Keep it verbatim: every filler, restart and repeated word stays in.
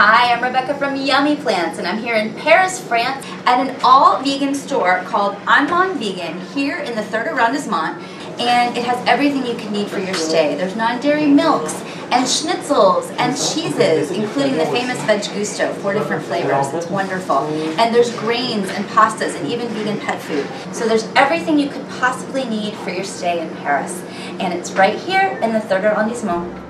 Hi, I'm Rebecca from Yummy Plants, and I'm here in Paris, France at an all-vegan store called Au Monde Vegan here in the third arrondissement, and it has everything you can need for your stay. There's non-dairy milks and schnitzels and cheeses, including the famous Vegusto, four different flavors. It's wonderful. And there's grains and pastas and even vegan pet food. So there's everything you could possibly need for your stay in Paris, and it's right here in the third arrondissement.